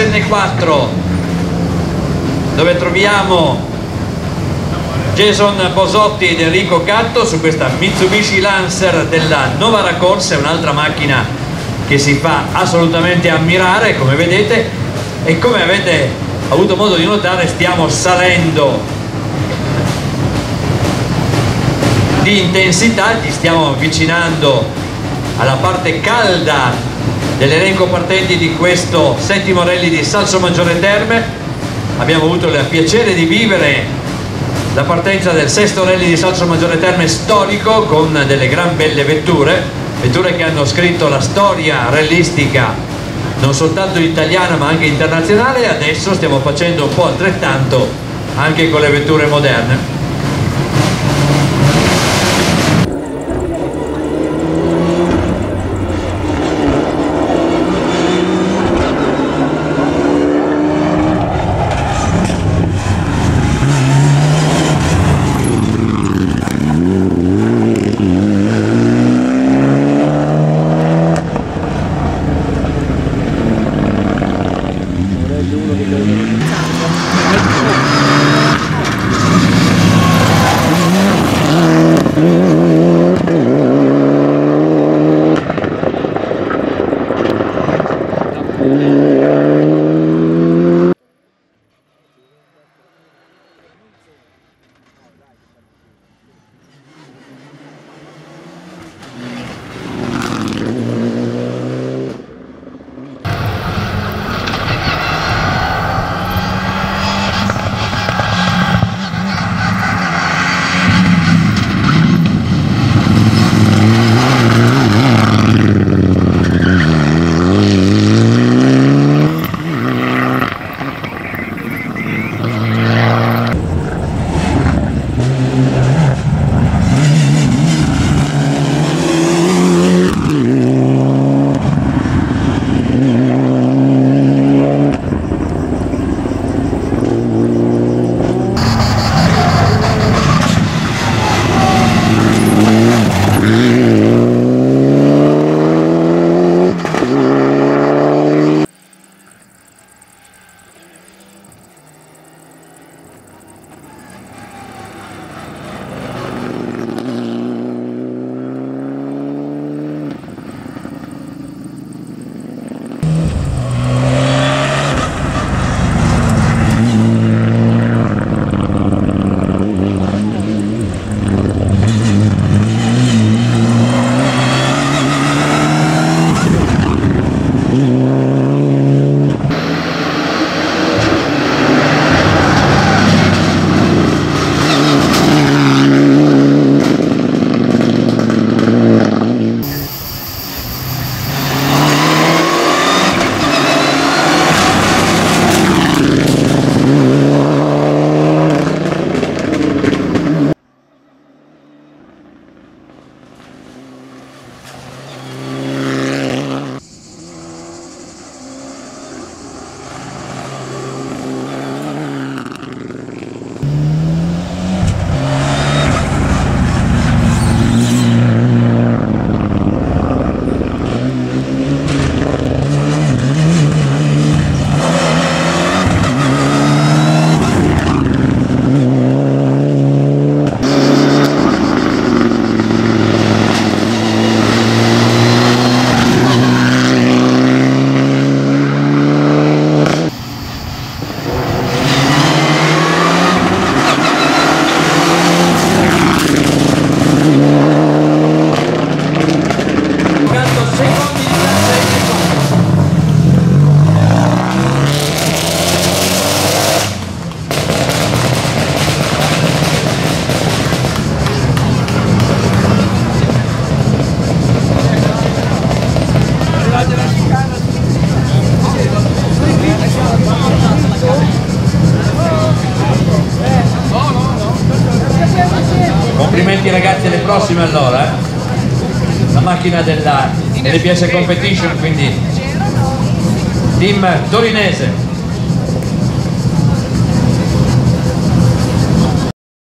N4, dove troviamo Jason Bosotti ed Enrico Catto su questa Mitsubishi Lancer della Novara Corsa, un'altra macchina che si fa assolutamente ammirare, come vedete, e come avete avuto modo di notare stiamo salendo di intensità, ci stiamo avvicinando alla parte calda dell'elenco partenti di questo settimo rally di Salsomaggiore Terme. Abbiamo avuto il piacere di vivere la partenza del sesto rally di Salsomaggiore Terme storico con delle gran belle vetture che hanno scritto la storia rallistica non soltanto italiana ma anche internazionale. Adesso stiamo facendo un po' altrettanto anche con le vetture moderne. Complimenti ragazzi, alle prossime allora, la macchina della LPS Competition, quindi team torinese.